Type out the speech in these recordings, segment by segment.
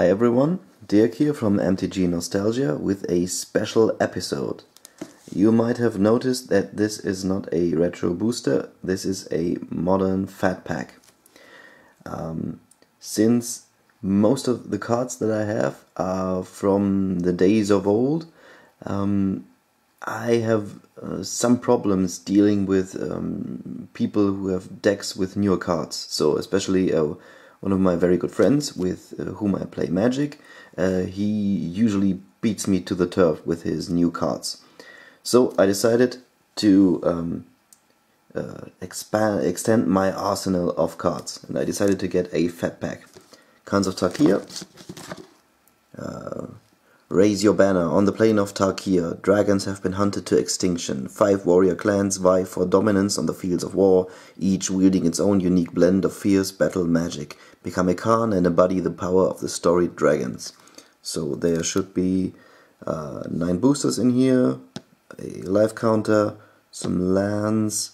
Hi everyone, Dirk here from MTG Nostalgia with a special episode. You might have noticed that this is not a retro booster, this is a modern fat pack. Since most of the cards that I have are from the days of old, I have some problems dealing with people who have decks with newer cards, so especially one of my very good friends with whom I play Magic. He usually beats me to the turf with his new cards. So I decided to extend my arsenal of cards, and I decided to get a fat pack. Khans of Tarkir, raise your banner on the plain of Tarkir. Dragons have been hunted to extinction. 5 warrior clans vie for dominance on the fields of war, each wielding its own unique blend of fierce battle magic. Become a Khan and embody the power of the storied dragons. So there should be 9 boosters in here, a life counter, some lands,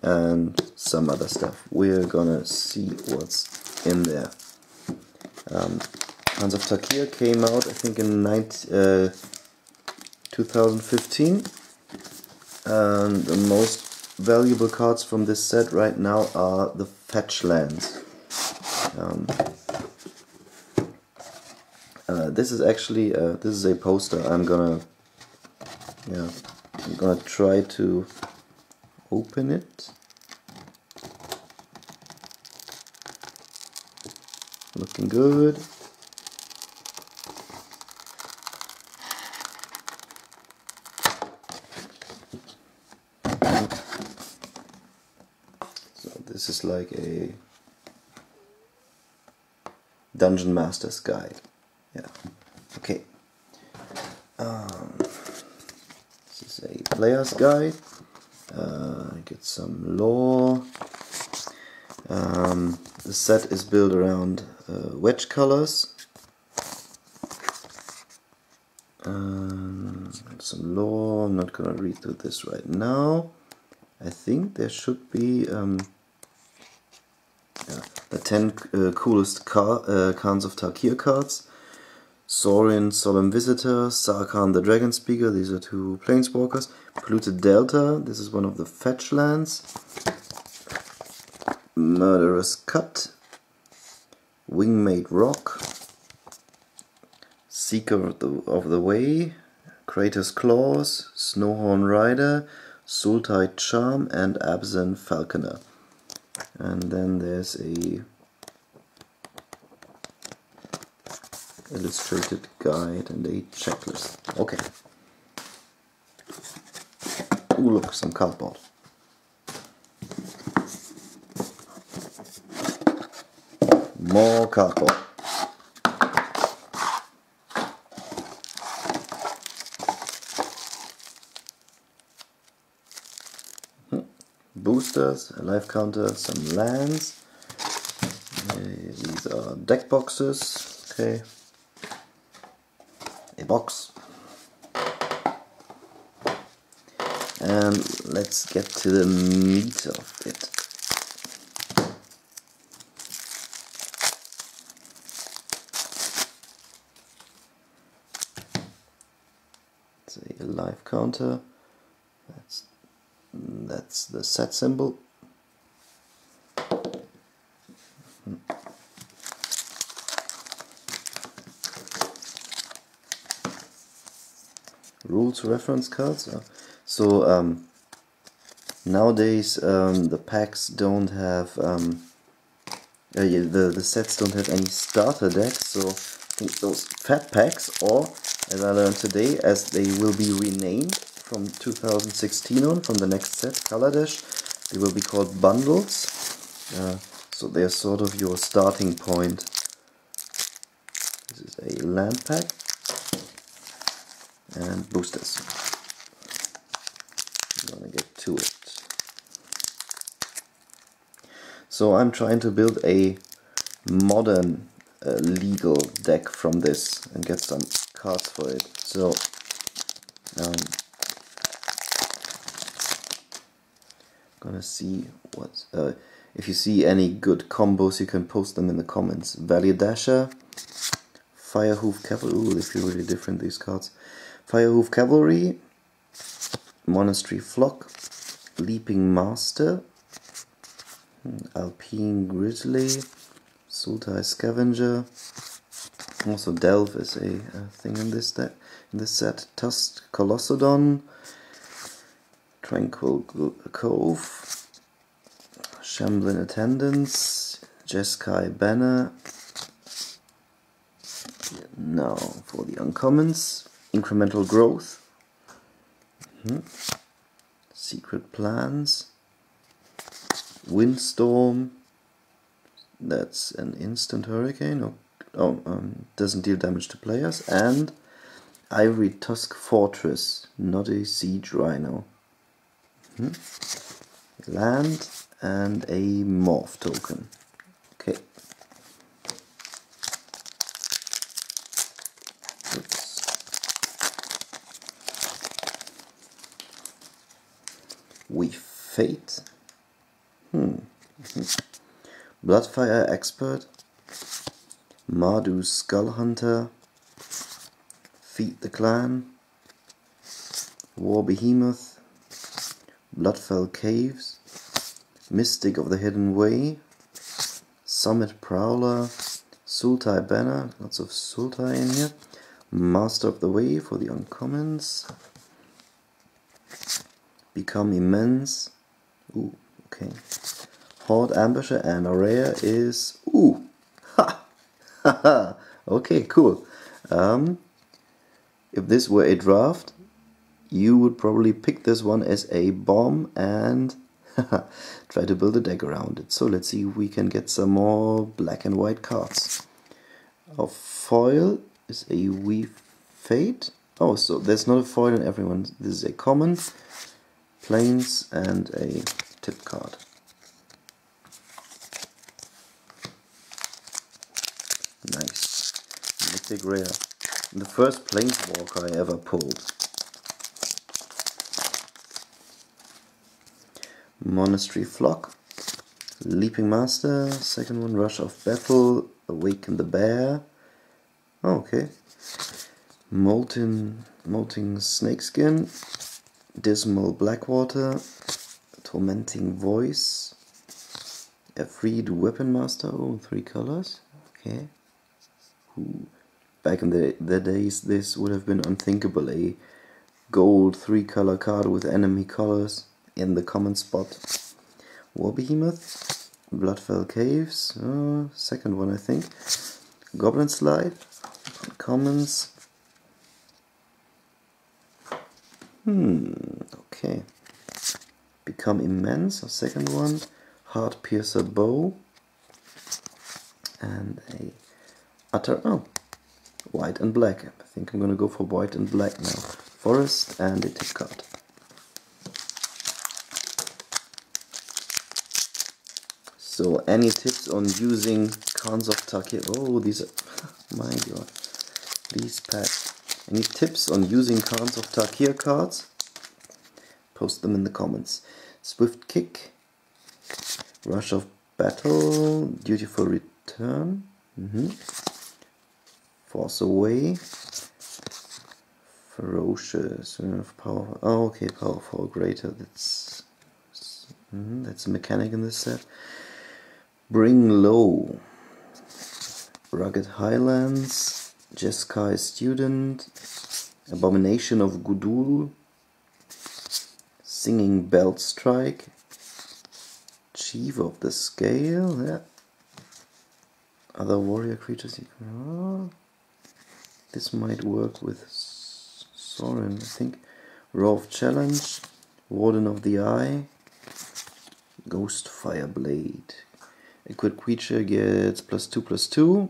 and some other stuff. We're gonna see what's in there. Khans of Tarkir came out, I think, in 2015. And the most valuable cards from this set right now are the Fetchlands. This is actually this is a poster. I'm gonna try to open it. Looking good. This is like a Dungeon Master's Guide. Yeah. Okay. This is a player's guide. Get some lore. The set is built around wedge colors. Some lore. I'm not gonna read through this right now. I think there should be the 10 coolest Khans of Tarkir cards. Sorin, Solemn Visitor, Sarkhan, the Dragonspeaker. These are 2 Planeswalkers. Polluted Delta, this is one of the Fetchlands. Murderous Cut. Wingmate Roc. Seeker of the Way. Crater's Claws. Snowhorn Rider. Sultai Charm and Absent Falconer. And then there's a illustrated guide and a checklist. Okay. Ooh, look, some cardboard. More cardboard. Boosters, a life counter, some lands. These are deck boxes. Okay, a box. And let's get to the meat of it. It's a life counter. That's the set symbol. Rules reference cards. So nowadays the packs don't have the sets don't have any starter decks. So I think those fat packs, or as I learned today, as they will be renamed from 2016 on, from the next set, Kaladesh, they will be called bundles. So they're sort of your starting point. This is a land pack and boosters. I'm gonna get to it. So I'm trying to build a modern legal deck from this and get some cards for it. So gonna see what if you see any good combos, you can post them in the comments. Validasher, Firehoof Cavalry. Ooh, they feel really different, these cards. Firehoof Cavalry, Monastery Flock, Leaping Master, Alpine Grizzly, Sultai Scavenger. Also Delve is a thing in this deck, in this set. Tusk Colossodon, Tranquil Cove, Shamblin Attendance, Jeskai Banner. Now for the uncommons, Incremental Growth, Secret Plans, Windstorm, that's an instant hurricane, doesn't deal damage to players, and Ivory Tusk Fortress, not a siege rhino. Land and a morph token. Okay. We Fate. Bloodfire Expert, Mardu Skullhunter, Feed the Clan, War Behemoth, Bloodfell Caves, Mystic of the Hidden Way, Summit Prowler, Sultai Banner, lots of Sultai in here, Master of the Way for the uncommons, Become Immense, ooh, okay, Horde Ambusher, and Aurea is, ooh, ha, ha, ha, okay, cool. If this were a draft, you would probably pick this one as a bomb and try to build a deck around it. So let's see if we can get some more black and white cards. Our foil is a Wee Fate. Oh, so there's not a foil in everyone. This is a common, plains, and a tip card. Nice. Mythic rare. The first planeswalker I ever pulled. Monastery Flock, Leaping Master, second one, Rush of Battle, Awaken the Bear, oh, okay, Molting Snakeskin, Dismal Blackwater, Tormenting Voice, Efreet Weapon Master, oh, 3 colors, okay. Ooh. Back in the days this would have been unthinkable, a gold 3-color card with enemy colors in the common spot. War Behemoth, Bloodfell Caves, second one I think, Goblin Slide, commons, okay, Become Immense, our second one, Heart Piercer Bow, and a utter, oh, white and black, I think I'm gonna go for white and black now, forest and a tip card. So any tips on using Khans of Tarkir? Oh, these are, my god, these packs. Any tips on using Khans of Tarkir cards? Post them in the comments. Swift Kick, Rush of Battle, Dutiful Return, Force Away, Ferocious, Powerful, oh okay, Powerful Greater, that's a mechanic in this set. Bring Low, Rugged Highlands, Jeskai Student, Abomination of Gudul, Singing Belt Strike, Chief of the Scale, yeah. Other warrior creatures, oh, this might work with Sorin, I think, Roar of Challenge, Warden of the Eye, Ghostfire Blade. Equipped creature gets +2/+2.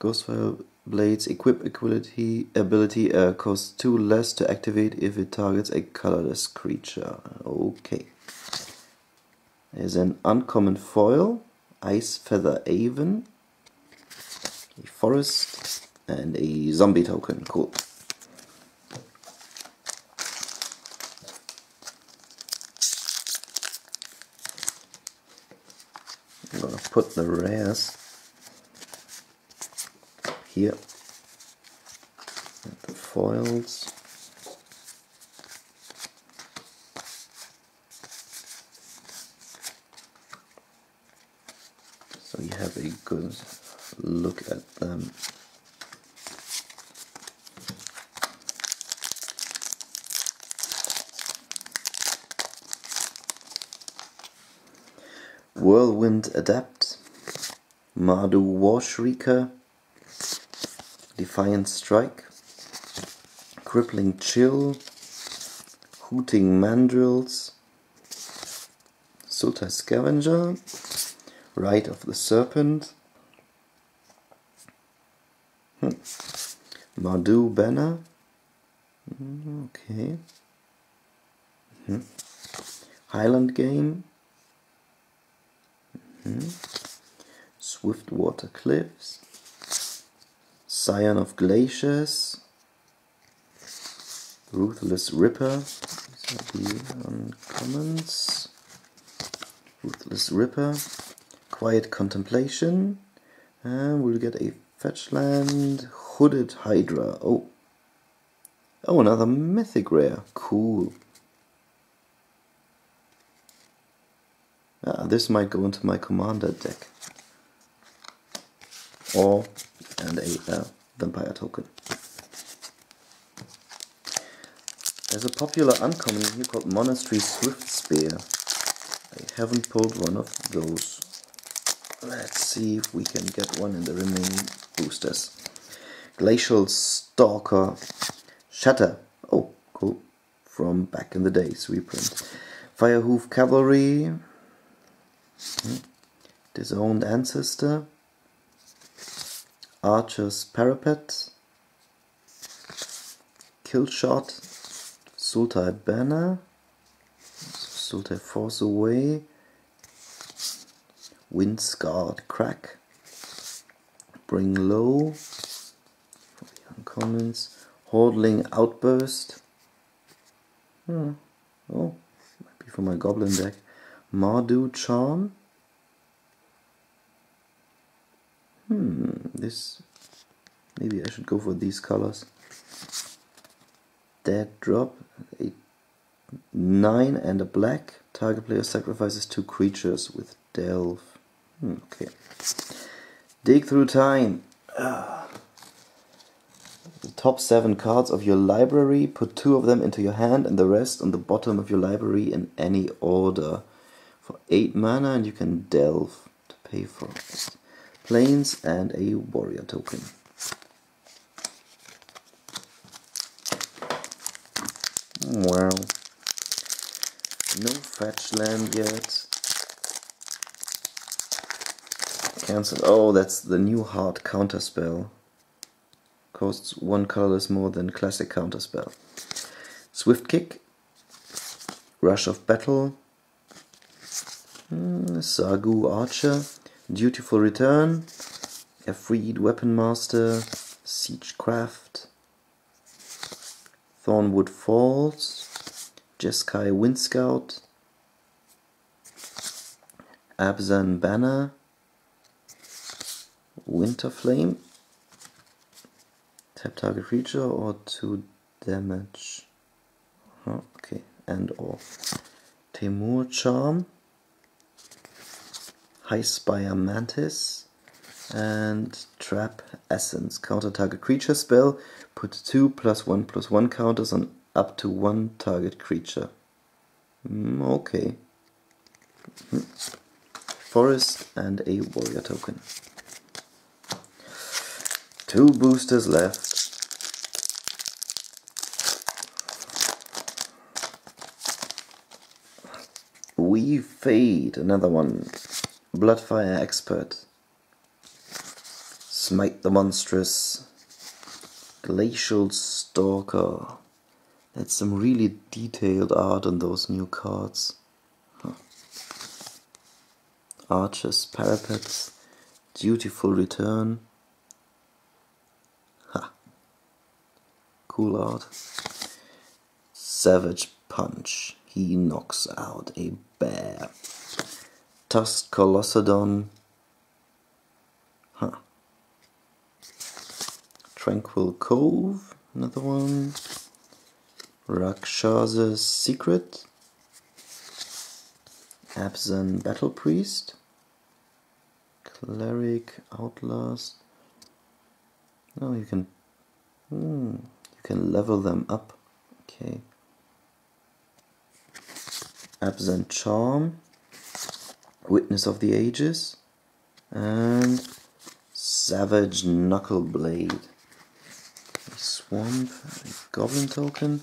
Ghostfire Blade's equip ability costs 2 less to activate if it targets a colorless creature. Okay. There's an uncommon foil, Ice Feather Aven, a forest, and a zombie token. Cool. I'm gonna put the rares here foils. So you have a good look at them. Whirlwind Adept, Mardu Warshriker, Defiant Strike, Crippling Chill, Hooting Mandrills, Sultai Scavenger, Rite of the Serpent, Mardu Banner, okay, Highland Game, Swiftwater Cliffs, Scion of Glaciers, Ruthless Ripper, these are the uncommons, Ruthless Ripper, Quiet Contemplation, and we'll get a Fetchland, Hooded Hydra, oh another mythic rare, cool. This might go into my commander deck, and a vampire token. There's a popular uncommon here called Monastery Swift Spear. I haven't pulled one of those. Let's see if we can get one in the remaining boosters. Glacial Stalker Shatter. Oh, cool. From back in the days, reprint. Firehoof Cavalry. Disowned Ancestor, Archer's Parapet, Killshot, Sultai Banner, Sultai Force Away, Windscarred Crack, Bring Low, for the uncommons, Hordling Outburst, oh, might be for my Goblin deck, Mardu Charm. This... maybe I should go for these colors. Dead Drop. A 9 and a black. Target player sacrifices 2 creatures with delve. Okay. Dig Through Time. The top 7 cards of your library. Put 2 of them into your hand and the rest on the bottom of your library in any order. For 8 mana, and you can delve to pay for it. Plains and a warrior token. Wow. No fetch land yet. Cancel. Oh, that's the new hard counterspell. Costs 1 colorless more than classic counterspell. Swift Kick. Rush of Battle. Sargu Archer, Dutiful Return, Efreet Weapon Master, Siegecraft, Thornwood Falls, Jeskai Windscout, Abzan Banner, Winterflame, tap target creature or 2 damage, okay, and or Temur Charm, Highspire Mantis, and Trap Essence. Counter target creature spell. Put 2 +1/+1 counters on up to 1 target creature. Okay. Forest and a warrior token. 2 boosters left. We Fade, another one. Bloodfire Expert, Smite the Monstrous, Glacial Stalker. That's some really detailed art on those new cards. Archer's Parapet, Dutiful Return. Cool art. Savage Punch. He knocks out a bear. Tusk Colossodon, Tranquil Cove, Another one. Rakshasa's Secret. Abzan Battle Priest. Cleric Outlast. Oh, you can you can level them up. Okay. Abzan Charm. Witness of the Ages. And Savage Knuckleblade. Swamp, Goblin token.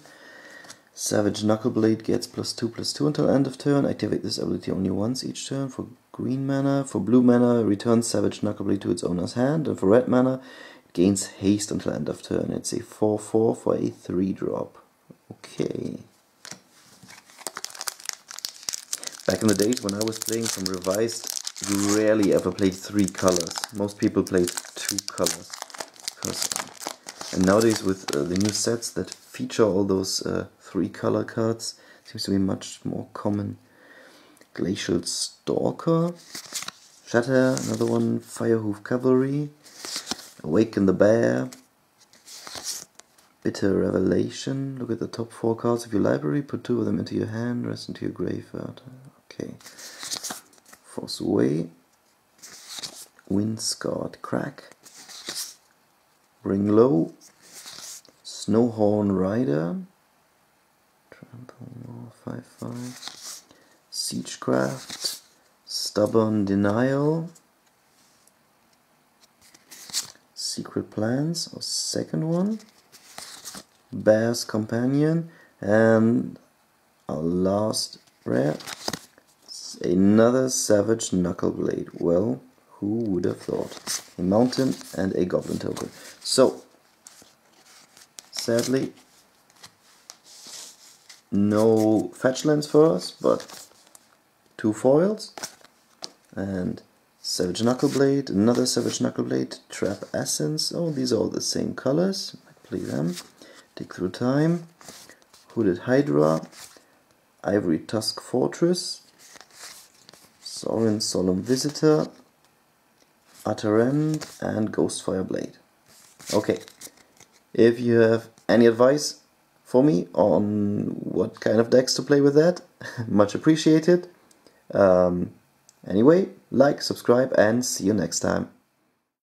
Savage Knuckleblade gets +2/+2 until end of turn. Activate this ability only once each turn for green mana. For blue mana, return Savage Knuckleblade to its owner's hand. And for red mana, it gains haste until end of turn. It's a 4/4 for a 3-drop. Okay. Back in the days when I was playing some revised, you rarely ever played 3 colors. Most people played 2 colors. And nowadays with the new sets that feature all those 3-color cards, seems to be much more common. Glacial Stalker, Shatter, another one, Firehoof Cavalry, Awaken the Bear, Bitter Revelation. Look at the top 4 cards of your library, put 2 of them into your hand, rest into your graveyard. Okay. Force Away, Windscarred Crack, Bring Low, Snowhorn Rider, Trample More, 5/5, Siegecraft, Stubborn Denial, Secret Plans, our second one, Bear's Companion, and our last rare, another Savage Knuckleblade. Well, who would have thought? A mountain and a goblin token. So, sadly, no Fetchlands for us, but 2 foils. And Savage Knuckleblade, another Savage Knuckleblade, Trap Essence. Oh, these are all the same colors. Might play them. Dig Through Time, Hooded Hydra, Ivory Tusk Fortress, Sorin, Solemn Visitor, Utter End, and Ghostfire Blade. Okay, if you have any advice for me on what kind of decks to play with that, much appreciated. Anyway, like, subscribe, and see you next time.